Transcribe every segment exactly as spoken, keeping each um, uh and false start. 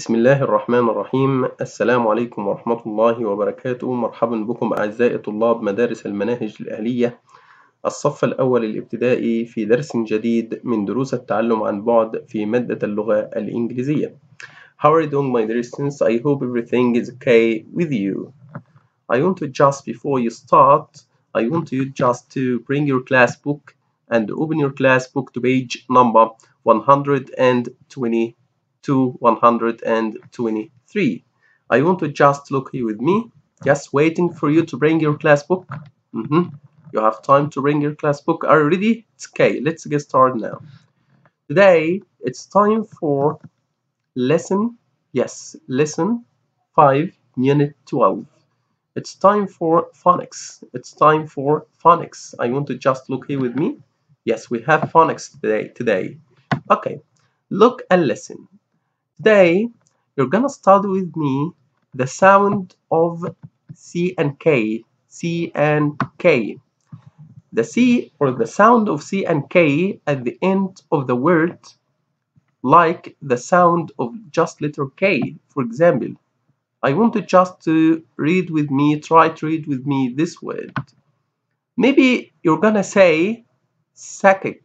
بسم الله الرحمن الرحيم. السلام عليكم ورحمة الله وبركاته. مرحبا بكم أعزائي طلاب مدارس المناهج الأهلية الصف الأول الابتدائي في درس جديد من دروس التعلم عن بعد في مادة اللغة الإنجليزية. How are you doing my dear students? I hope everything is okay with you. I want to just before you start, I want you just to bring your class book and open your class book to page number one hundred twenty to one hundred twenty-three. I want to just look here with me, just waiting for you to bring your class book. Mm-hmm. You have time to bring your class book. Are you ready? It's okay, let's get started now. Today it's time for lesson, yes, lesson five, unit twelve. It's time for phonics. It's time for phonics. I want to just look here with me. Yes, we have phonics today. Today, okay, look at lesson. Today, you're gonna study with me the sound of C and K, C and K. The C or the sound of C and K at the end of the word, like the sound of just letter K, for example. I want to just to read with me, try to read with me this word. Maybe you're gonna say psychic,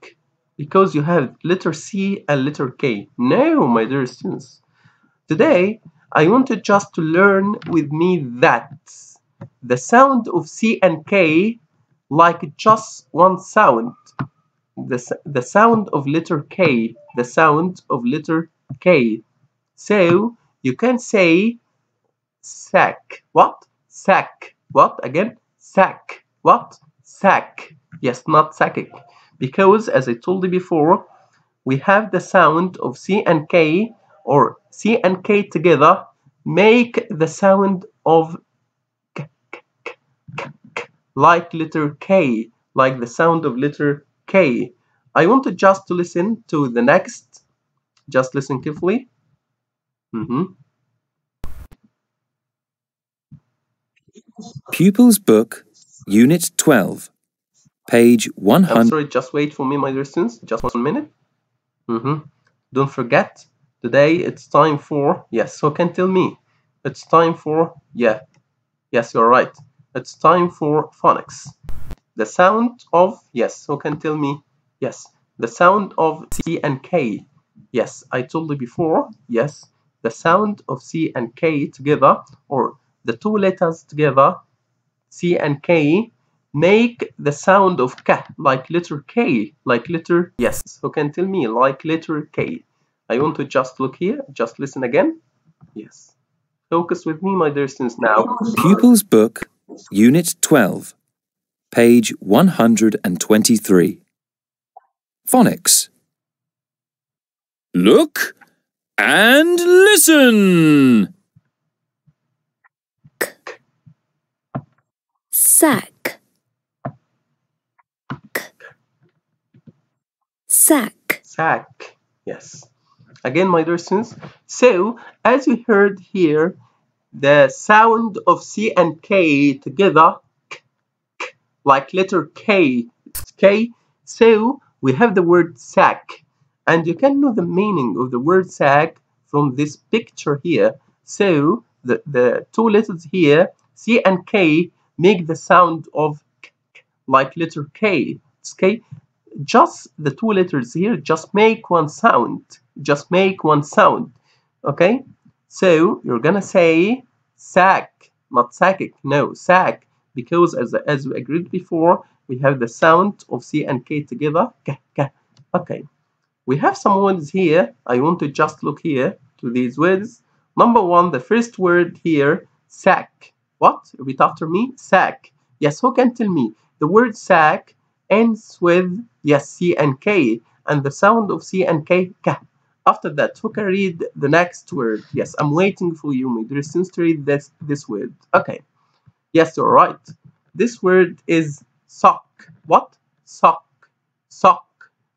because you have letter C and letter K. No, my dear students. Today, I want to just to learn with me that the sound of C and K like just one sound. The, the sound of letter K. The sound of letter K. So, you can say sack. What? Sack. What? Again? Sack. What? Sack. Yes, not psychic. Because, as I told you before, we have the sound of C and K, or C and K together make the sound of K, K, K, K, K, like letter K, like the sound of letter K. I want to just to listen to the next. Just listen carefully. Mm-hmm. Pupil's Book, Unit twelve. Page one hundred. I'm sorry, just wait for me, my dear students. Just one minute. Mm-hmm. Don't forget, today it's time for, yes, so can tell me. It's time for, yeah, yes, you're right. It's time for phonics. The sound of, yes, so can tell me, yes, the sound of C and K. Yes, I told you before, yes, the sound of C and K together, or the two letters together, C and K, make the sound of K, like letter K, like letter, yes, who can tell me, like letter K. I want to just look here, just listen again. Yes, focus with me, my dear students, now. Pupil's Book, Unit twelve, page one hundred twenty-three. Phonics. Look and listen. K. Sack. Sack. Sack. Yes. Again, my dear students. So, as you heard here, the sound of C and K together, K, K, like letter K, it's K. So, we have the word sack. And you can know the meaning of the word sack from this picture here. So, the, the two letters here, C and K, make the sound of K, K, like letter K. It's K. Just the two letters here just make one sound, just make one sound. Okay, so you're gonna say sack, not psychic. No, sack, because as as we agreed before, we have the sound of C and K together, K, K. Okay, we have some words here. I want to just look here to these words. Number one, the first word here, sack. What? Repeat after me. Sack. Yes, who can tell me? The word sack ends with, yes, C and K, and the sound of C and K, K. After that, who can read the next word? Yes, I'm waiting for you, my dear students, to read this, this word. Okay. Yes, you're right. This word is sock. What? Sock. Sock.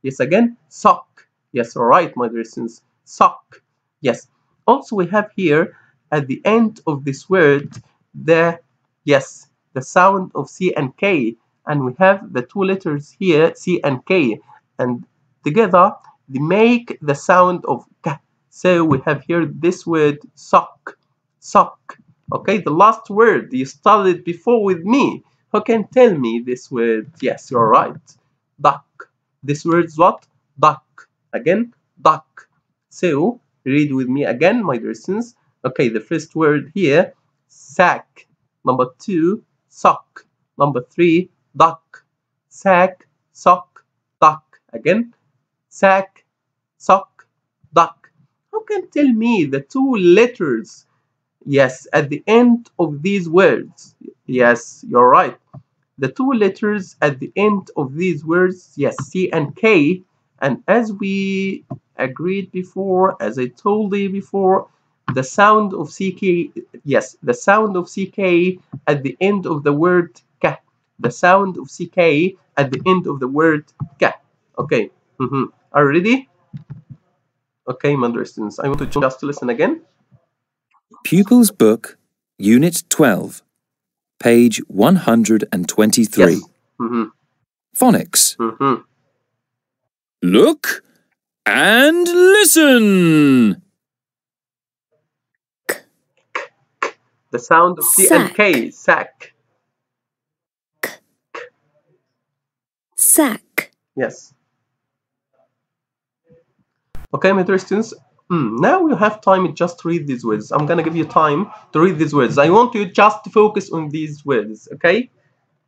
Yes, again, sock. Yes, all right, my dear students. Sock. Yes. Also, we have here, at the end of this word, the, yes, the sound of C and K. And we have the two letters here, C and K, and together they make the sound of K. So we have here this word sock, sock. Okay, the last word you studied before with me. Who can tell me this word? Yes, you're right. Duck. This word's what? Duck. Again, duck. So read with me again, my dear students. Okay, the first word here, sack. Number two, sock. Number three, duck. Sack, sock, duck. Again, sack, sock, duck. Who can tell me the two letters? Yes, at the end of these words. Yes, you're right. The two letters at the end of these words, yes, C and K. And as we agreed before, as I told you before, the sound of C K, yes, the sound of C K at the end of the word K. The sound of C K at the end of the word K. Okay, mm-hmm. Are you ready? Okay, my dear students, I want to just listen again. Pupils Book, Unit twelve, page one hundred twenty-three. Yes. Mm-hmm. Phonics. Mm-hmm. Look and listen. K. K. The sound of C and K. Sack. K. K. Sack. Yes. Okay, my dear students. Mm, now you have time to just read these words. I'm gonna give you time to read these words. I want you just to focus on these words, okay?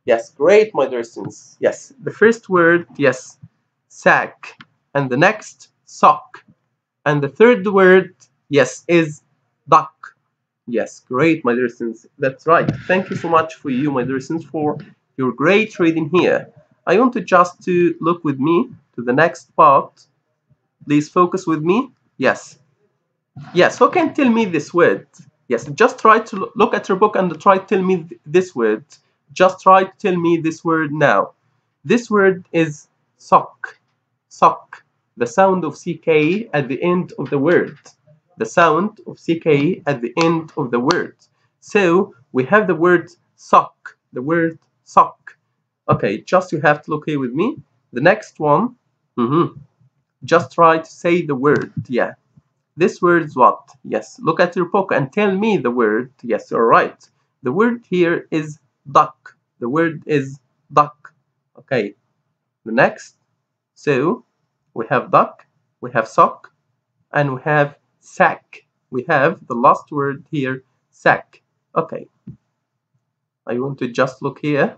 Yes, great, my dear students. Yes, the first word, yes, sack, and the next, sock, and the third word, yes, is duck. Yes, great, my dear students. That's right. Thank you so much for you, my dear students, for your great reading here. I want to just to look with me to the next part. Please focus with me. Yes. Yes, who can tell me this word? Yes, just try to look at your book and try to tell me th this word. Just try to tell me this word now. This word is sock. Sock. The sound of C K at the end of the word. The sound of C K at the end of the word. So, we have the word sock. The word sock. Okay, just you have to look here with me. The next one. Mm-hmm. Just try to say the word, yeah. This word's what? Yes, look at your book and tell me the word. Yes, you're right. The word here is duck. The word is duck. Okay, the next. So, we have duck, we have sock, and we have sack. We have the last word here, sack. Okay. I want to just look here.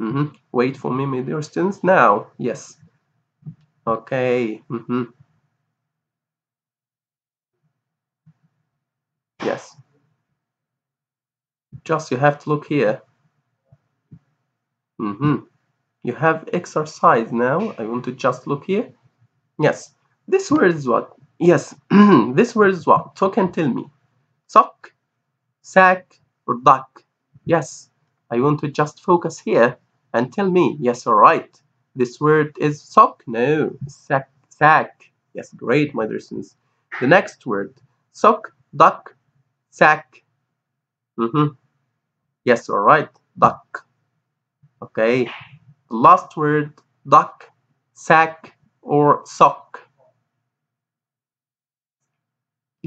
Mm-hmm. Wait for me, my dear students. Now, yes. Okay. Mm-hmm. Yes. Just you have to look here. Mm-hmm. You have exercise now. I want to just look here. Yes. This word is what? Yes. This word is what? So can tell me. Sock, sack, or duck? Yes. I want to just focus here and tell me. Yes, all right. This word is sock? No. Sack. Sack. Yes, great, my dear students. The next word. Sock, duck, sack. Mm-hmm. Yes, all right. Duck. Okay. The last word. Duck, sack, or sock.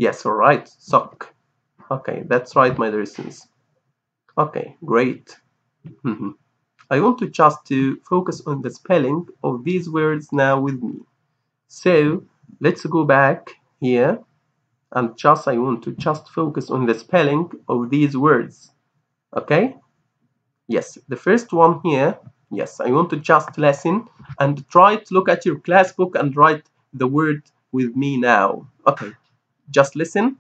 Yes, all right. Sock. Okay, that's right, my dear students. Okay, great. Mm-hmm. I want to just to focus on the spelling of these words now with me. So let's go back here and just I want to just focus on the spelling of these words. Okay? Yes, the first one here. Yes, I want to just listen and try to look at your class book and write the word with me now. Okay, just listen.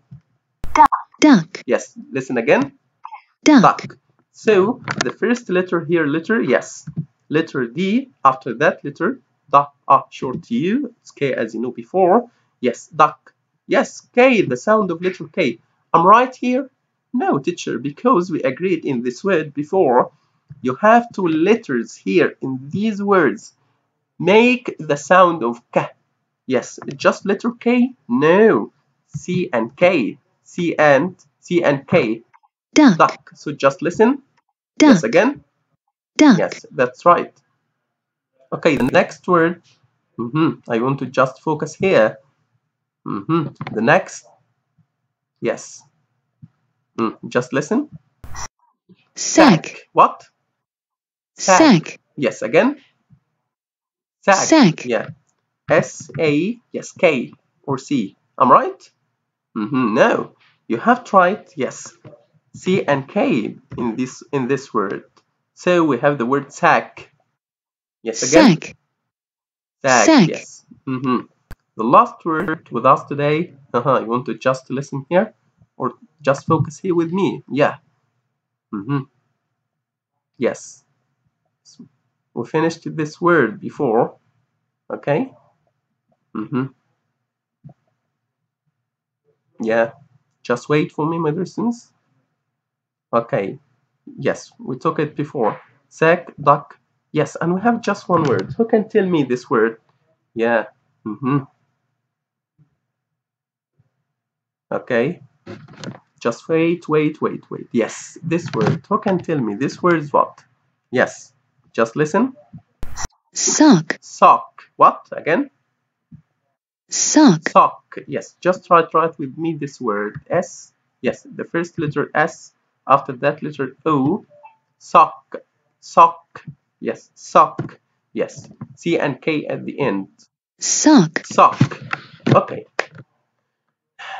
Duck. Duck. Yes, listen again. Duck. Duck. So, the first letter here, letter, yes, letter D, after that letter, duck, ah, short U, it's K as you know before, yes, duck, yes, K, the sound of letter K, I'm right here? No, teacher, because we agreed in this word before, you have two letters here in these words, make the sound of K, yes, just letter K, no, C and K, C and, C and K, duck. Duck. So just listen. Duck. Yes, again. Duck. Yes, that's right. Okay, the next word. Mm-hmm. I want to just focus here. Mm-hmm. The next. Yes. Mm, just listen. Sack. Sack. What? Sack. Sack. Yes, again. Sack. Sack. Yeah. S A, yes, K or C. I'm right? Mm-hmm. No. You have tried, yes, C and K in this in this word. So we have the word sack. Yes, again. Sack. Sack, sack. Yes. Mm-hmm. The last word with us today. Uh-huh. You want to just listen here? Or just focus here with me? Yeah. Mm-hmm. Yes. So we finished this word before. Okay? Mm-hmm. Yeah. Just wait for me, my students. Okay. Yes, we took it before. Sack, duck. Yes, and we have just one word. Who can tell me this word? Yeah. Mm-hmm. Okay. Just wait, wait, wait, wait. Yes, this word. Who can tell me this word is what? Yes. Just listen. Sock. Sock. What? Again? Sock. Sock. Yes. Just try, try it with me this word. S. Yes. The first letter S. After that letter O. Sock. Sock. Yes. Sock. Yes. C and K at the end. Sock. Sock. Okay.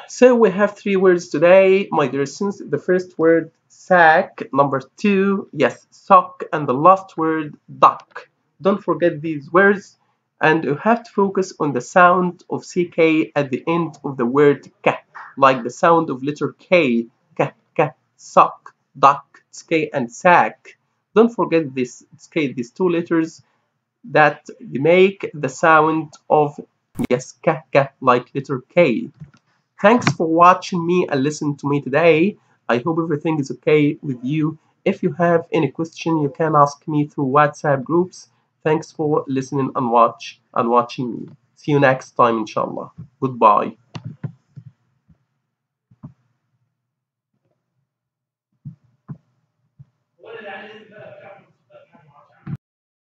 So we have three words today, my dear students. The first word, sack. Number two, yes, sock. And the last word, duck. Don't forget these words. And you have to focus on the sound of C K at the end of the word K. Like the sound of letter K. K, K, sock, duck, K, and sack. Don't forget this K, these two letters that make the sound of, yes, K, K, like letter K. Thanks for watching me and listening to me today. I hope everything is okay with you. If you have any question, you can ask me through WhatsApp groups. Thanks for listening and watch and watching me. See you next time, inshallah. Goodbye.